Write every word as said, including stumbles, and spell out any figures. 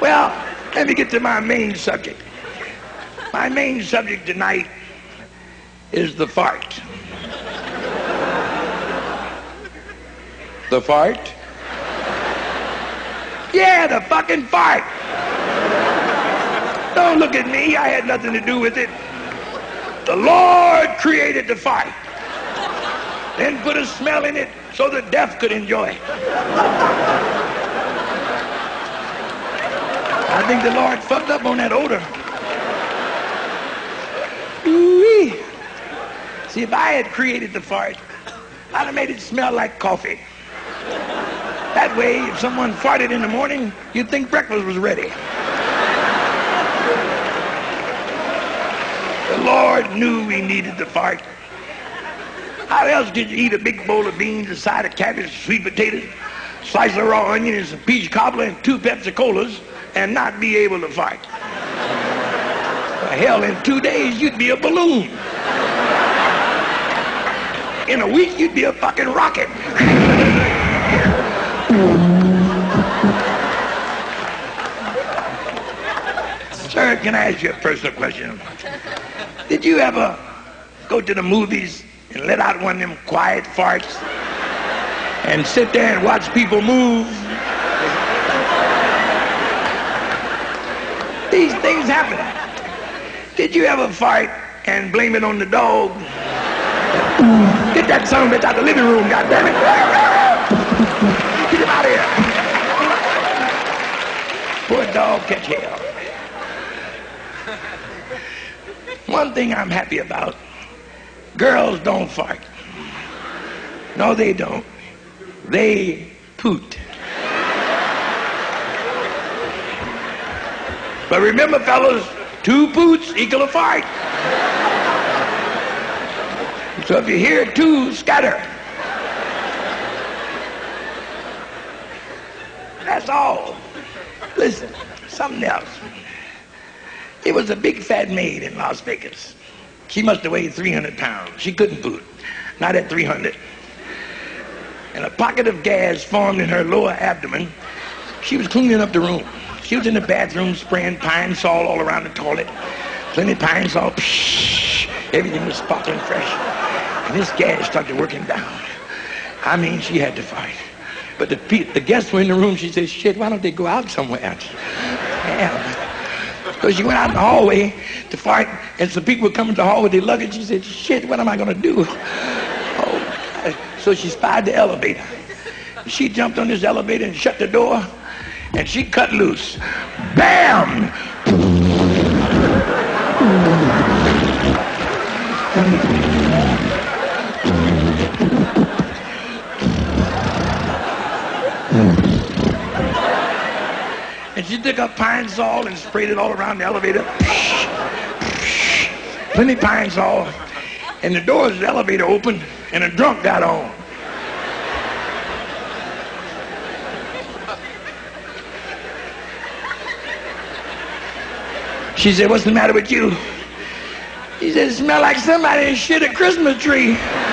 Well, let me get to my main subject. My main subject tonight is the fart. The fart? Yeah, the fucking fart. Don't look at me. I had nothing to do with it. The Lord created the fart, then put a smell in it so the deaf could enjoy it. I think the Lord fucked up on that odor. Ooh-wee. See, if I had created the fart, I'd have made it smell like coffee. That way, if someone farted in the morning, you'd think breakfast was ready. The Lord knew we needed the fart. How else did you eat a big bowl of beans, a side of cabbage, sweet potatoes, slice of raw onion, and some peach cobbler, and two Pepsi Colas, and not be able to fart? Well, hell, in two days, you'd be a balloon. In a week, you'd be a fucking rocket. Sir, can I ask you a personal question? Did you ever go to the movies and let out one of them quiet farts and sit there and watch people move? These things happen. Did you ever fart and blame it on the dog? Get that son of a bitch out of the living room, goddammit! Get him out of here! Poor dog catch hell. One thing I'm happy about, girls don't fart. No, they don't. They poot. But remember, fellas, two poots equal a fart. So if you hear two, scatter. That's all. Listen, something else. It was a big fat maid in Las Vegas. She must have weighed three hundred pounds. She couldn't poot, not at three hundred. And a pocket of gas formed in her lower abdomen. She was cleaning up the room. She was in the bathroom spraying Pine Sol all around the toilet. Plenty of Pine Sol, psh, everything was sparkling fresh. And this gas started working down. I mean, she had to fight. But the, the guests were in the room. She said, shit, why don't they go out somewhere else? Damn. So she went out in the hallway to fart, and some people were coming to the hall with their luggage. She said, shit, what am I going to do? Oh, God. So she spied the elevator. She jumped on this elevator and shut the door, and she cut loose. Bam! And she took up Pine Sol and sprayed it all around the elevator. Plenty of Pine Sol. And the doors of the elevator opened, and a drunk got on. She said, what's the matter with you? He said, it smelled like somebody shit a Christmas tree.